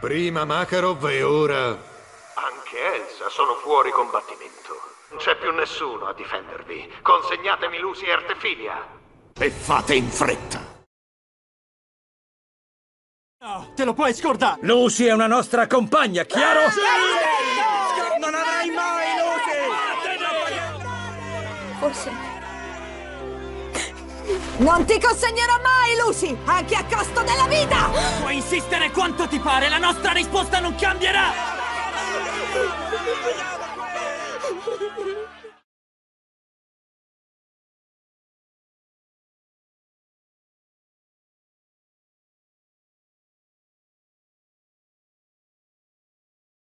Prima Makarov e ora... Anche Elsa sono fuori combattimento. Non c'è più nessuno a difendervi. Consegnatemi Lucy Heartfilia. E fate in fretta. No, te lo puoi scordare. Lucy è una nostra compagna, chiaro? Sì! Non avrai mai Lucy! Forse... Non ti consegnerò mai, Lucy! Anche a costo della vita! Puoi insistere quanto ti pare, la nostra risposta non cambierà!